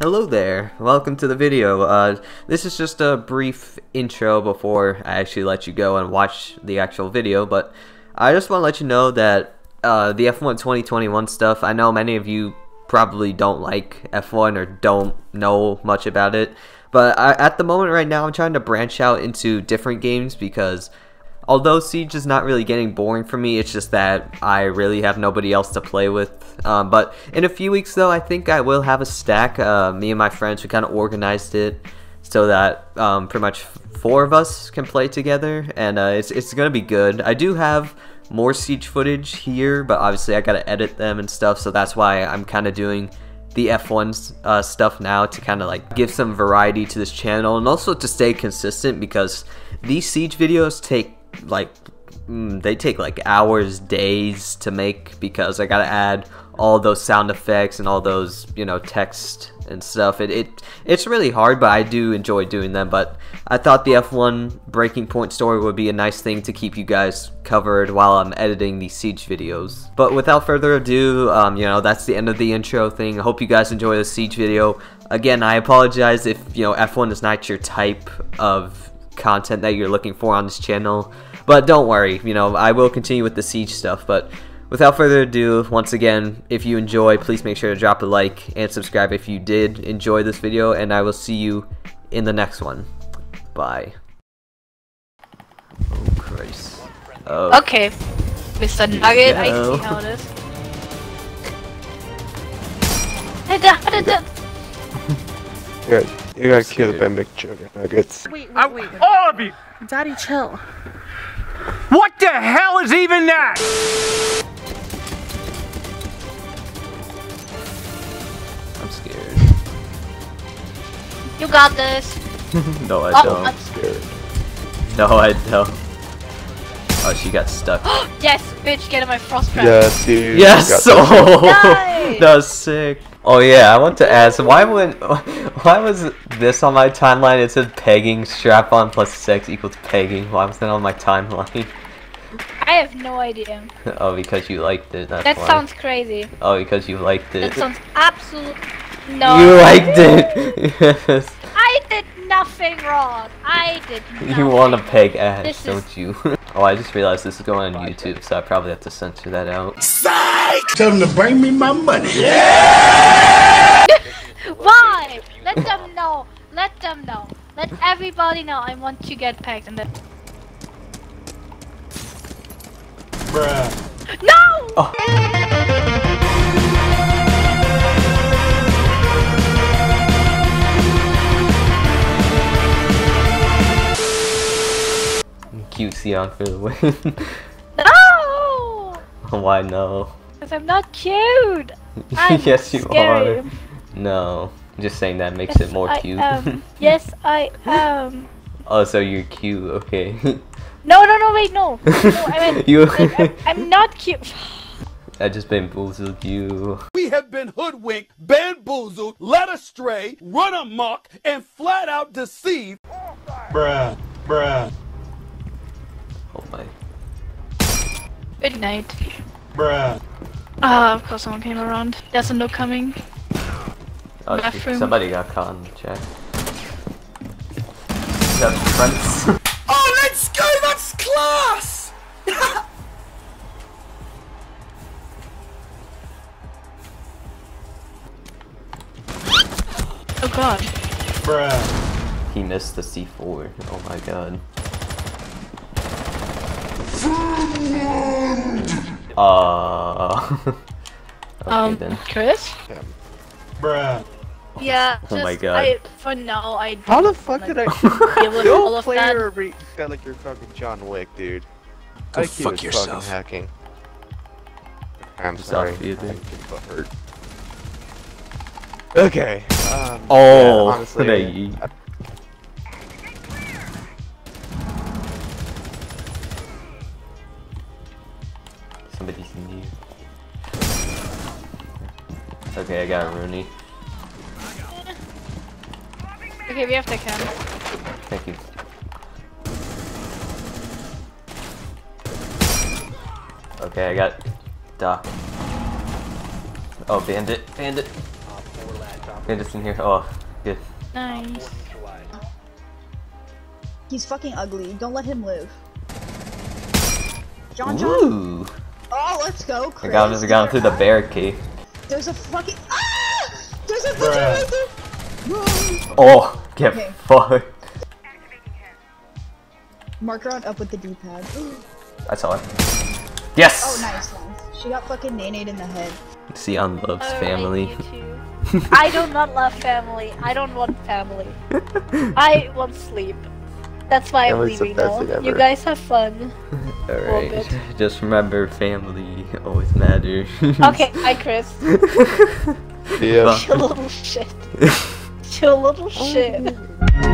Hello there, welcome to the video. This is just a brief intro before I actually let you go and watch the actual video, but I just want to let you know that the F1 2021 stuff, I know many of you probably don't like F1 or don't know much about it, but at the moment right now I'm trying to branch out into different games because although Siege is not really getting boring for me, it's just that I really have nobody else to play with. But in a few weeks, though, I think I will have a stack. Me and my friends, we kind of organized it so that pretty much four of us can play together, and it's going to be good. I do have more Siege footage here, but obviously I got to edit them and stuff, so that's why I'm kind of doing the F1 stuff now to kind of like give some variety to this channel and also to stay consistent because these Siege videos take like hours, days to make because I gotta add all those sound effects and all those, you know, text and stuff. It's really hard, but I do enjoy doing them. But I thought the F1 breaking point story would be a nice thing to keep you guys covered while I'm editing these Siege videos. But without further ado, you know, that's the end of the intro thing. I hope you guys enjoy the Siege video. Again, I apologize if, you know, F1 is not your type of content that you're looking for on this channel, but don't worry, you know, I will continue with the Siege stuff. But without further ado, once again, if you enjoy, please make sure to drop a like and subscribe if you did enjoy this video, and I will see you in the next one. Bye. Oh Christ. Oh. Okay, Mr. Nugget, I see how it is. Good. You gotta kill the Bambi nuggets. Wait. All of you! Daddy, chill. What the hell is even that? I'm scared. You got this. No, I don't. I'm scared. No, I don't. Oh, she got stuck. Yes, bitch, get in my Frost trap. Yes, dude. Yes, oh! Nice. That was sick. Oh yeah, I want to ask, why was this on my timeline? It said pegging, strap on plus sex equals pegging. Why was that on my timeline? I have no idea. Oh, because you liked it. That sounds crazy. Oh, because you liked it. That sounds absolute. No. You liked it. Yes. I did nothing wrong. I did nothing. You want to peg ass, don't you? Oh, I just realized this is going on YouTube, so I probably have to censor that out. Psych! Tell them to bring me my money. Yeah! Why? Let them know. Let them know. Let everybody know I want to get pegged and then. Bruh. No! Oh. QC on for the win. No! Why no? Because I'm not cute! I'm yes, you scary. Are. No. Just saying that makes it more cute. Yes, I am. Oh, so you're cute, okay. No, wait, no. No, I mean, you... I'm not cute. I just bamboozled you. We have been hoodwinked, bamboozled, led astray, run amok, and flat out deceived. Oh, bruh. Oh my. Good night. Bruh. Ah, of course someone came around. Doesn't look coming. Oh, bathroom. Somebody got caught in the chat. Oh, let's go! That's class! Oh god. Bruh. He missed the C4. Oh my god. Okay, then. Chris? Yeah. Bruh. Yeah, oh my god. For now, I how the fuck like, did I deal with all of that? Got like your fucking John Wick, dude. Go I fuck yourself. Hacking. I'm sorry. Okay. Oh, yeah, honestly. Somebody's new. Okay, I got Rooney. Okay, we have to come. Thank you. Okay, I got Doc. Oh, Bandit. They're just in here. Oh, good. Nice. He's fucking ugly. Don't let him live. John. Oh, let's go, Chris. I got him through the barricade. There's a fucking. Ah! There's a bitch right there. Whoa. Oh, get fucked. Mark around up with the D-pad. I saw it. Yes. Oh, nice one. She got fucking nanate in the head. See, unloves family. I do not love family. I don't want family. I want sleep. That's why I'm leaving now. You guys have fun. Alright, just remember, family always matters. Okay, hi Chris. Yeah. Chill little shit. Chill little shit.